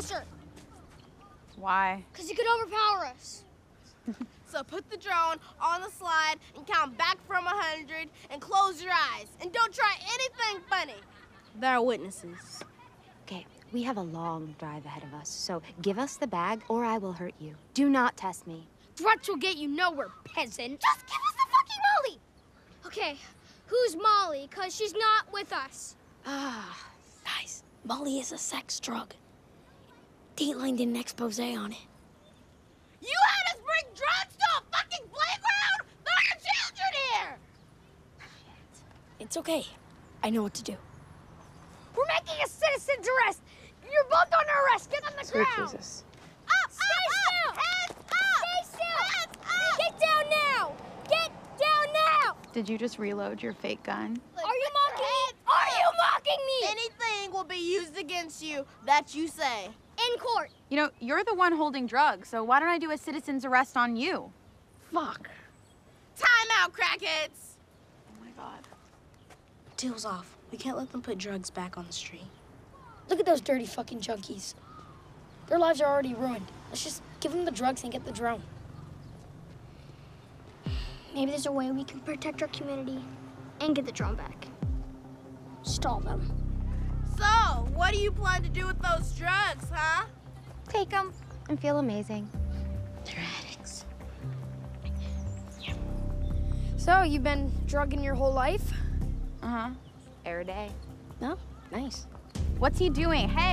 closer. Why? Because you could overpower us. So put the drone on the slide and count back from 100 and close your eyes. And don't try anything funny. There are witnesses. Okay, we have a long drive ahead of us, so give us the bag or I will hurt you. Do not test me. Threats will get you nowhere, peasant. Just give us the fucking Molly. Okay, who's Molly? Because she's not with us. Ah, guys, Molly is a sex drug. Dateline did an expose on it. You had us bring drugs to a fucking playground? There are children here! It's okay. I know what to do. We're making a citizen's arrest. You're both under arrest. Get on the ground. Jesus. Up, stay up, still. Hands up. Stay still. Hands up. Get down now. Get down now. Did you just reload your fake gun? Look, are you mocking me? Are you mocking me? Anything will be used against you that you say. In court. You know, you're the one holding drugs, so why don't I do a citizen's arrest on you? Fuck. Time out, crackheads. Oh my God. Deal's off. We can't let them put drugs back on the street. Look at those dirty fucking junkies. Their lives are already ruined. Let's just give them the drugs and get the drone. Maybe there's a way we can protect our community and get the drone back. Stall them. So, what do you plan to do with those drugs, huh? Take them and feel amazing. They're addicts. Yeah. So, you've been drugging your whole life? Uh-huh. Every day. No? Nice. What's he doing? Hey!